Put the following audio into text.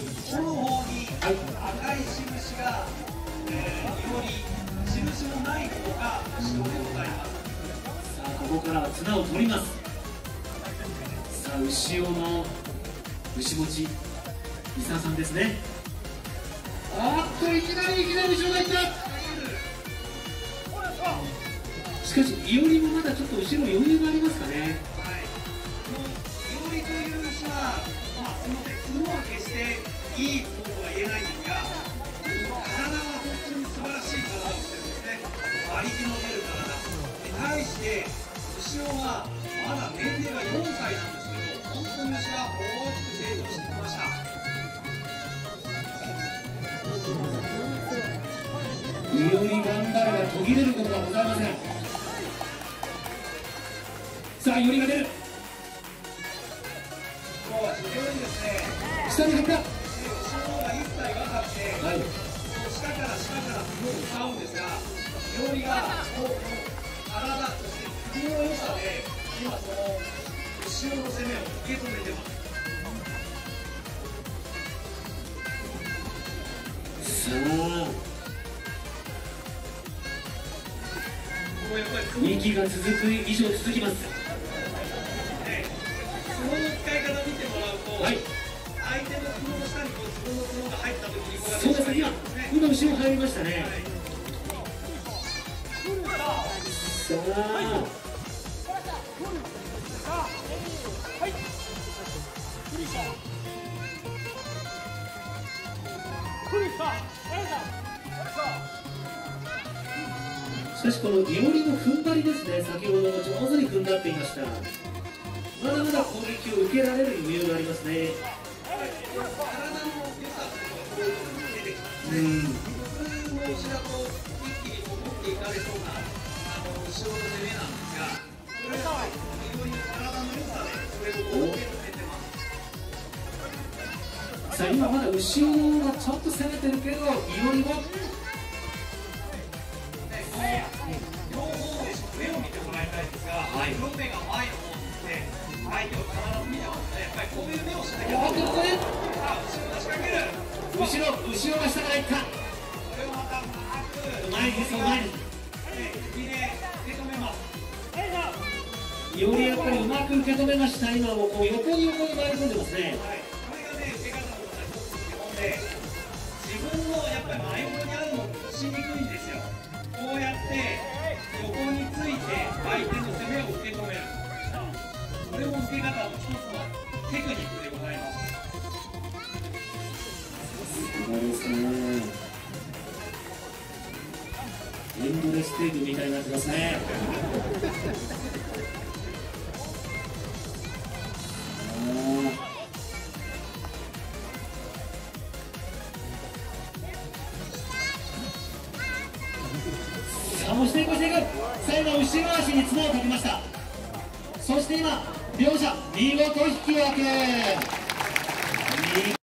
尾の方に赤い印が、横に印のないことが白でございます。さあここからは綱を取ります。さあ牛尾の牛持伊沢さんですね。あっといきなり後ろがいった。しかし、いおりもまだちょっと後ろ余裕がありますかね。はい、このいおりという牛は、その角は決していいとは言えないんですが、体は本当に素晴らしい体をしてるんですね。馬力の出る体。対して、牛尾はまだ年齢が4歳なんですけど、本当に牛は大きく成長してきました。いおり頑張れば途切れることがございません。さあ、いおりが出る。もう非常にですね、下に張った。後ろが一体分かって、下から使うんですが、いおりが体、そして首の良さで、今その後ろの攻めを受け止めてます。息が続く以上続きます。角の使い方を見てもらうと、相手の角の下に角の角が入ったときに、そうですね、今後ろ入りましたね。さあしかしこのいおりの踏ん張りですね、先ほども上手に踏ん張っていました。まだまだ攻撃を受けられる余裕がありますね。普通の牛だと一気に持っていかれそうな後ろの攻めなんですが、これは非常に体の良さでそれを受け止めてます。さあ今まだ後ろがちょっと攻めてるけど、いおりも両方で目を見てもらいたいんですが、両目が前の方に来て、相手を必ず見てますね。やっぱりこういう目をしなきゃいけない。後ろが下からいった。これをまたうまく前に首で受け止めます。いおりやっぱりうまく受け止めました。今もこう横に回り込んでますね。これがね、受け方の基本で、自分のやっぱり真横にあるのをしにくいんですよ。こうやって横について相手の攻めを受け止める、これも受け方の一つのテクニックでございます。すごいですね。エンドレステープみたいになってますね。最後、後ろ足に綱をかけました。そして今両者見事引き分け。